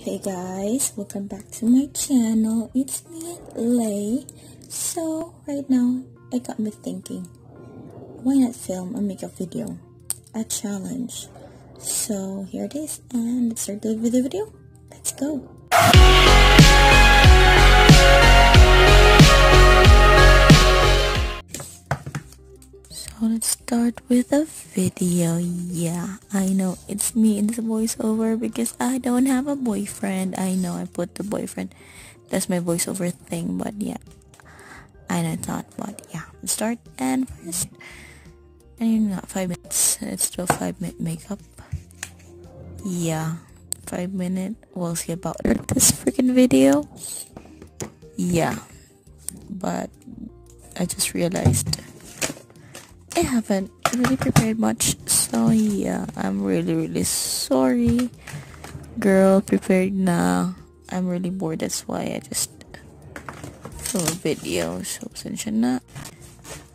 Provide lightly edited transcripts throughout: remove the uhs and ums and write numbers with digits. Hey guys, welcome back to my channel. It's me, Lay. So right now it got me thinking, why not film a makeup video, a challenge? So here it is, and let's start the video. Let's go. So let's start with a video. Yeah, I know it's me in this voiceover because I don't have a boyfriend. I know I put the boyfriend, that's my voiceover thing, but yeah, I know it's not, but yeah, let's start. And first, and not 5 minutes, let's do a 5-minute makeup. Yeah, 5 minutes, we'll see about this freaking video. Yeah, but I just realized I haven't really prepared much, so yeah, I'm really sorry. Girl, prepared now. I'm really bored, that's why I just film a video. So, pasensya na.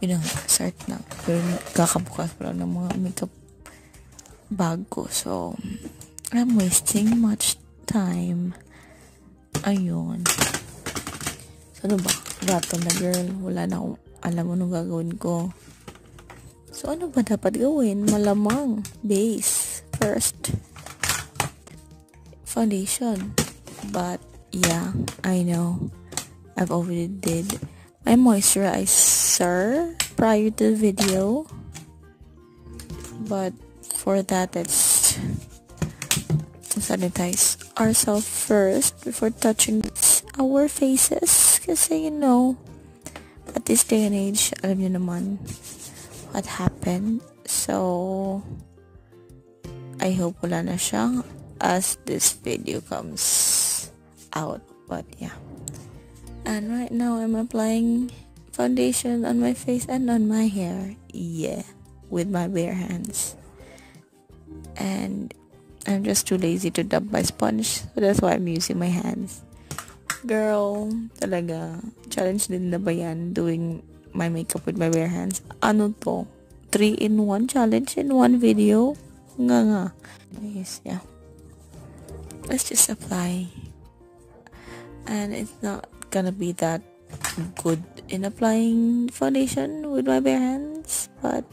You know, start na. Pero kakabukas pala ng mga makeup bag ko. So, I'm wasting much time. Ayun. So, ano ba? Gato na, girl. Wala na akong alam anong gagawin ko. So, ano ba dapat gawin? Malamang base first, foundation. But yeah, I know I've already did my moisturizer prior to the video, but for that, let's sanitize ourselves first before touching our faces, kasi you know, at this day and age, alam niyo naman what happened. So I hope wala na siya as this video comes out, but yeah. And right now I'm applying foundation on my face and on my hair, yeah, with my bare hands, and I'm just too lazy to dab my sponge, so that's why I'm using my hands. Girl, talaga challenge din na ba yan, doing my makeup with my bare hands? Ano to? 3-in-1 challenge in one video? Nga. Anyways, yeah, let's just apply. And it's not gonna be that good in applying foundation with my bare hands, but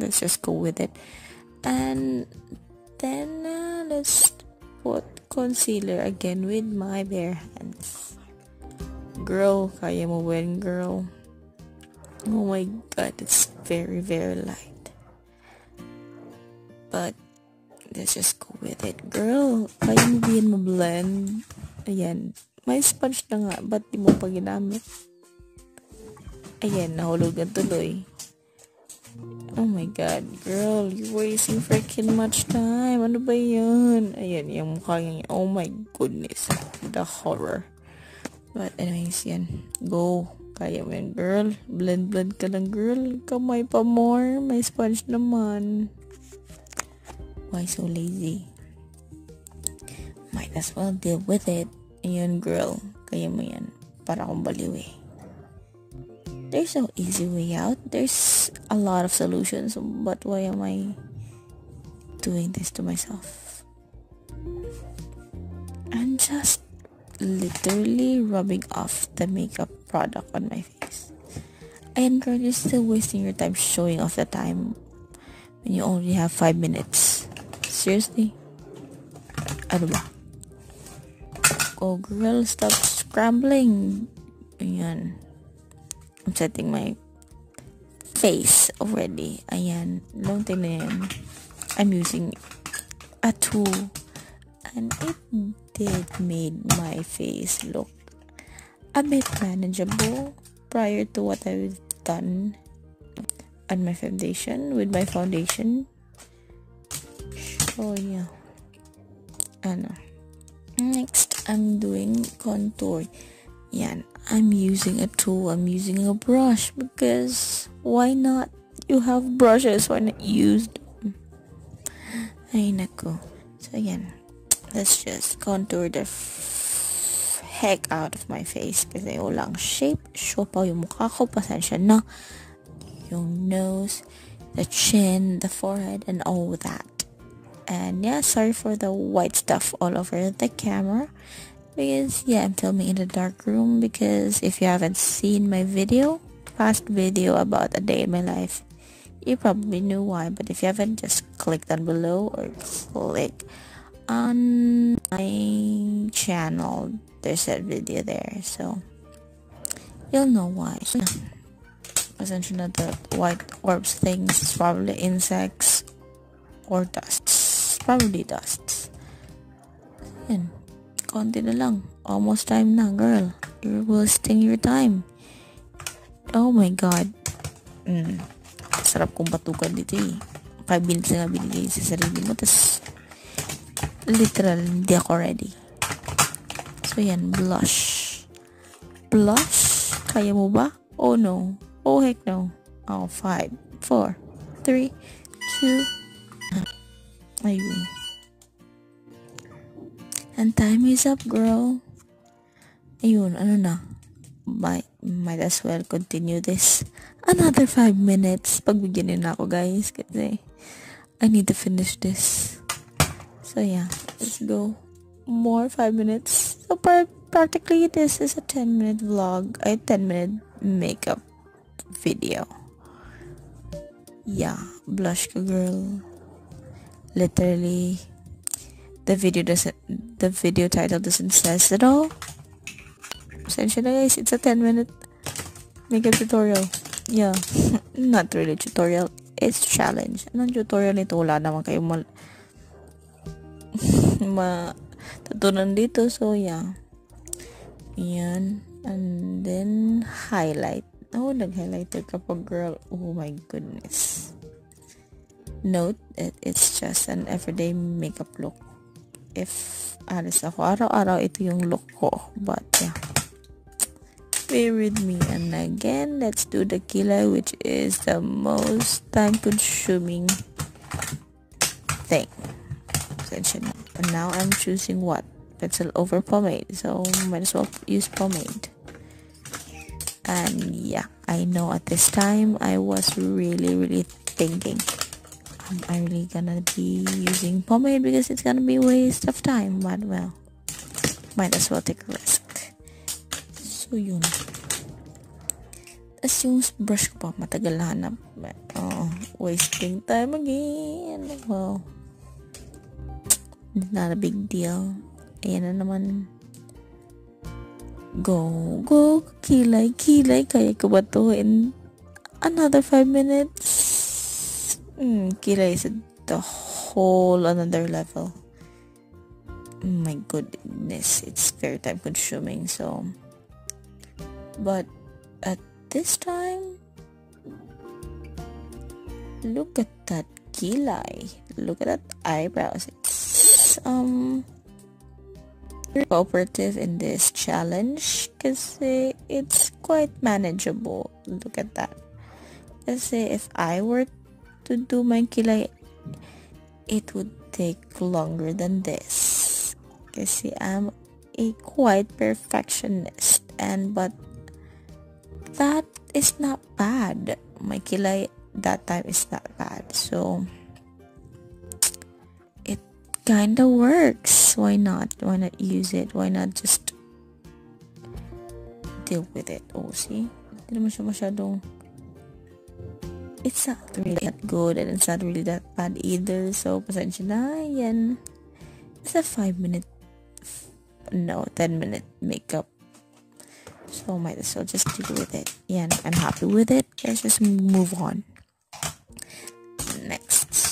let's just go with it. And then let's put concealer again with my bare hands. Girl, kaya mo win, girl. Oh my god, it's very light, but let's just go with it. Girl, kaya mo din mag-blend. Ayan, may sponge na nga, ba't di mo pa ginamit? Ayan, nahulog na tuloy. Oh my god, girl, you're wasting freaking much time. Ano ba yun? Ayan, yung mukha niya. Oh my goodness, the horror. But anyways, yan, go. Kaya mo yan, girl. Blend ka lang, girl. Kamay pa more. May sponge naman. Why so lazy? Might as well deal with it. Ayan, girl. Kaya mo yan. Para akong baliw eh. There's no easy way out. There's a lot of solutions. But why am I doing this to myself? I'm just literally rubbing off the makeup product on my face. And girl, you're still wasting your time showing off the time when you only have 5 minutes. Seriously? Ano ba? Oh girl, stop scrambling. Ayan, I'm setting my face already. Ayan, long time na yan. I'm using a tool, and it did made my face look a bit manageable prior to what I've done on my foundation with my foundation. So yeah, ano, next I'm doing contour. Yan, I'm using a tool, I'm using a brush, because why not? You have brushes, why not use them? Ay nako. So yan, let's just contour the heck out of my face kasi walang shape. Show pa yung mukha ko, pasensya na. Yung nose, the chin, the forehead, and all that. And yeah, sorry for the white stuff all over the camera, because yeah, I'm filming in the dark room. Because if you haven't seen my video, past video about a day in my life, you probably knew why. But if you haven't, just click down below or click on my channel. There's that video there, so you'll know why. Essentially, the white orbs things is probably insects or dusts. Probably dusts. Yan. Konti na lang. Almost time na, girl. You're wasting your time. Oh my god. Sarap kong batukan dito eh. 5 minutes na binigay sa sarili mo. Tapos, literal, hindi ako ready. So, yan. Blush. Blush? Kaya mo ba? Oh no. Oh heck no. Oh, 5, 4, 3, 2. Ayun. And time is up, girl. Ayun, ano na. Might as well continue this. Another 5 minutes. Pagbigyan na ako, guys. Kasi I need to finish this. So yeah, let's go. More 5 minutes. So practically this is a 10-minute vlog. A 10-minute makeup video. Yeah, blush ka, girl. Literally, the video title doesn't says it all. Essentially, guys, it's a 10-minute makeup tutorial. Yeah, not really tutorial. It's challenge. Anong tutorial nito? Wala naman kayo matutunan dito. So yeah, yan. And then highlight. Oh, nag-highlighter ka pa, girl. Oh my goodness. Note, it's just an everyday makeup look. If alis ako araw-araw, ito yung look ko. But yeah, bear with me. And again, let's do the kilay, which is the most time-consuming thing. Essentially. And now I'm choosing what? Pencil over pomade. So might as well use pomade. And yeah, I know at this time I was really thinking, am I really gonna be using pomade, because it's gonna be waste of time? But well, might as well take a risk. So yun. As yung brush ko pa, matagal hanap. Oh, wasting time again. Well, not a big deal. Ayan na naman. Go, go, kilay, kilay, kaya ko ba to in another 5 minutes? Kilay is at the whole another level. My goodness, it's very time consuming, so. But at this time, look at that kilay, look at that eyebrows. It's, cooperative in this challenge kasi it's quite manageable. Look at that. Kasi if I were to do my kilay, it would take longer than this. Kasi I'm a quite perfectionist, and but that is not bad. My kilay that time is not bad. So kinda works. Why not? Why not use it? Why not just deal with it? Oh, see? It's not really that good, and it's not really that bad either. So, pasensya na, yan. It's a 10-minute makeup. So, might as well just deal with it. Yan, I'm happy with it. Let's just move on.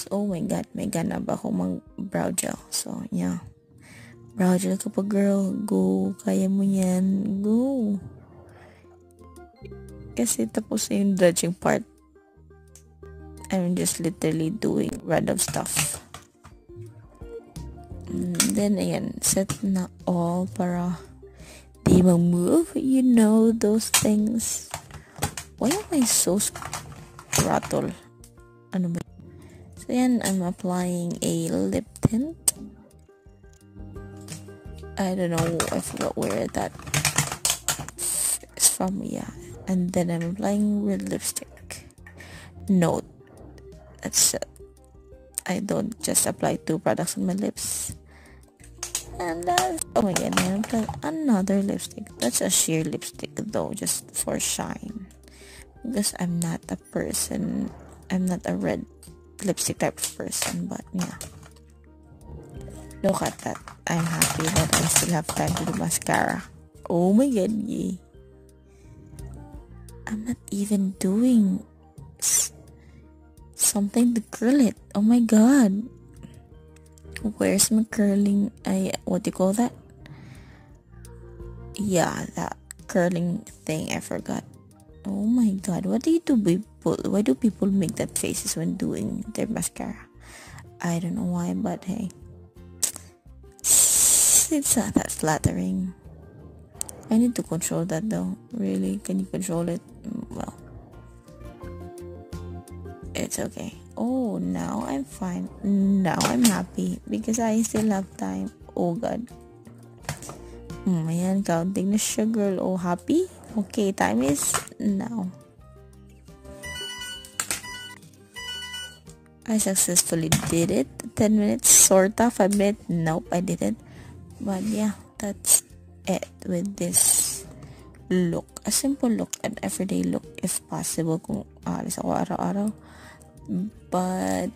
Oh my god, may gana ba akong mag-brow gel. So, yeah. Brow gel ka pa, girl. Go. Kaya mo yan. Go. Kasi tapos na yung dredging part. I'm just literally doing random stuff. And then, ayan. Set na all para di mag-move. You know those things. Why am I so rattle? Ano ba? So yan, I'm applying a lip tint. I don't know, I forgot where that is from, yeah. And then I'm applying red lipstick. Note, that's I don't just apply 2 products on my lips. And that's, oh again, I'm applying another lipstick. That's a sheer lipstick though, just for shine, because I'm not a person, I'm not a red lipstick type of person. But yeah, look at that. I'm happy that I still have time to do mascara. Oh my god, yay. I'm not even doing something to curl it. Oh my god, where's my curling, what do you call that? Yeah, that curling thing, I forgot. Oh my god, what do you do, people? Why do people make that faces when doing their mascara? I don't know why, but hey, it's not that flattering. I need to control that though. Really, can you control it? Well, it's okay. Oh, now I'm fine. Now I'm happy because I still have time. Oh god, ayan, counting na siya, girl. Oh, happy? Okay, time is now. I successfully did it. 10 minutes, sorta. 5 minutes, nope, I didn't. But yeah, that's it with this look. A simple look, an everyday look if possible, kung alis ako araw-araw. But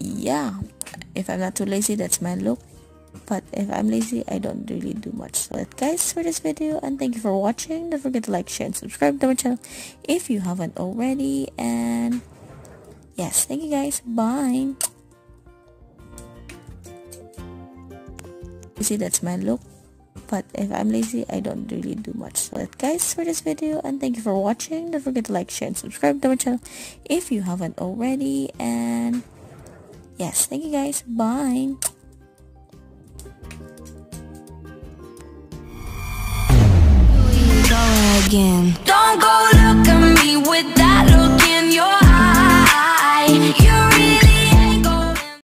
yeah, if I'm not too lazy, that's my look. But if I'm lazy, I don't really do much. So that's guys for this video, and thank you for watching. Don't forget to like, share, and subscribe to my channel if you haven't already. And yes, thank you guys, bye. You see, that's my look. But if I'm lazy, I don't really do much. So that's guys for this video, and thank you for watching. Don't forget to like, share, and subscribe to my channel if you haven't already. And yes, thank you guys, bye. Again. Don't go